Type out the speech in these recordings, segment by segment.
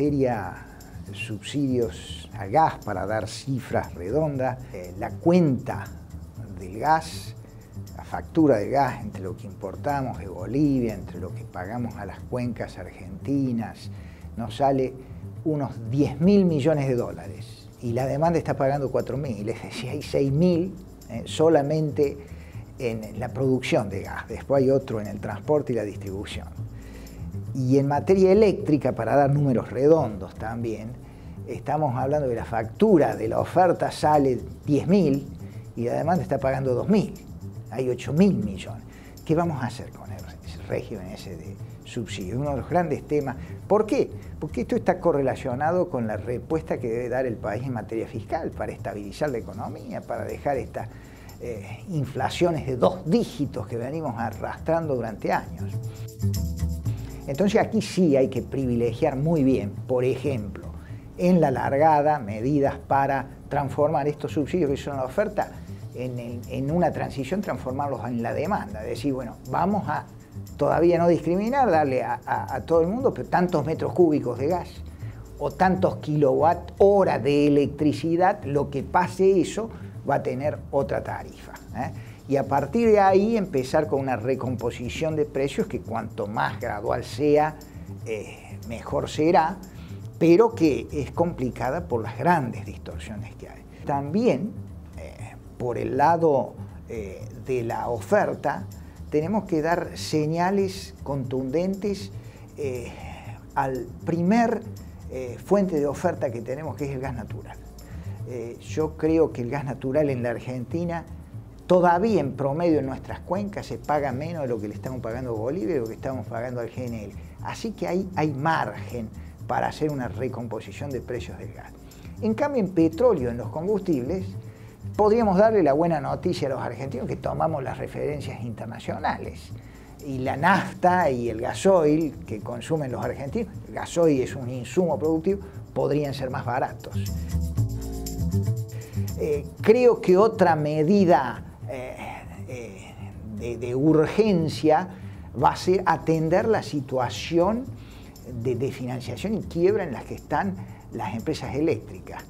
materia subsidios a gas, para dar cifras redondas, la cuenta del gas, la factura del gas entre lo que importamos de Bolivia, entre lo que pagamos a las cuencas argentinas, nos sale unos 10.000 millones de dólares y la demanda está pagando 4.000, es decir, hay 6.000 solamente en la producción de gas, después hay otro en el transporte y la distribución. Y en materia eléctrica, para dar números redondos también, estamos hablando de la factura de la oferta sale 10.000 y la demanda está pagando 2.000, hay 8.000 millones. ¿Qué vamos a hacer con el régimen ese de subsidio? Uno de los grandes temas. ¿Por qué? Porque esto está correlacionado con la respuesta que debe dar el país en materia fiscal para estabilizar la economía, para dejar estas inflaciones de 2 dígitos que venimos arrastrando durante años. Entonces aquí sí hay que privilegiar muy bien, por ejemplo, en la largada, medidas para transformar estos subsidios que son la oferta en una transición, transformarlos en la demanda. Es decir, bueno, vamos a todavía no discriminar, darle a todo el mundo, pero tantos metros cúbicos de gas o tantos kilowatt hora de electricidad, lo que pase eso va a tener otra tarifa, ¿eh? Y a partir de ahí empezar con una recomposición de precios que cuanto más gradual sea, mejor será, pero que es complicada por las grandes distorsiones que hay. También, por el lado de la oferta, tenemos que dar señales contundentes al primer fuente de oferta que tenemos, que es el gas natural. Yo creo que el gas natural en la Argentina todavía en promedio en nuestras cuencas se paga menos de lo que le estamos pagando a Bolivia y de lo que estamos pagando al GNL. Así que ahí hay margen para hacer una recomposición de precios del gas. En cambio en petróleo, en los combustibles, podríamos darle la buena noticia a los argentinos que tomamos las referencias internacionales. Y la nafta y el gasoil que consumen los argentinos, el gasoil es un insumo productivo, podrían ser más baratos. Creo que otra medida de urgencia va a ser atender la situación de financiación y quiebra en las que están las empresas eléctricas.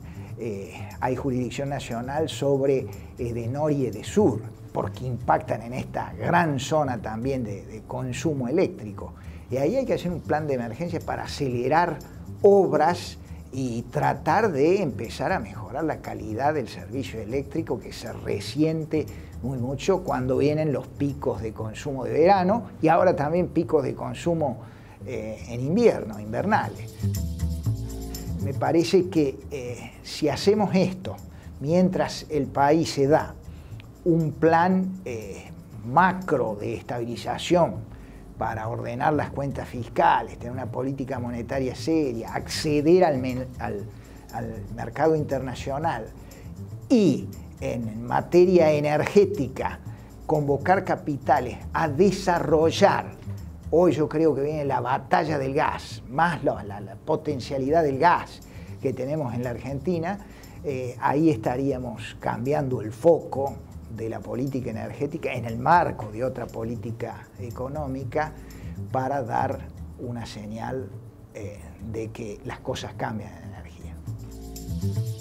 Hay jurisdicción nacional sobre Edenor y Edesur, porque impactan en esta gran zona también de consumo eléctrico. Y ahí hay que hacer un plan de emergencia para acelerar obras y tratar de empezar a mejorar la calidad del servicio eléctrico, que se resiente muy mucho cuando vienen los picos de consumo de verano y ahora también picos de consumo en invierno, invernales. Me parece que si hacemos esto, mientras el país se da un plan macro de estabilización para ordenar las cuentas fiscales, tener una política monetaria seria, acceder al mercado internacional y en materia energética convocar capitales a desarrollar. Hoy yo creo que viene la batalla del gas, más la potencialidad del gas que tenemos en la Argentina. Ahí estaríamos cambiando el foco de la política energética en el marco de otra política económica para dar una señal de que las cosas cambian en energía.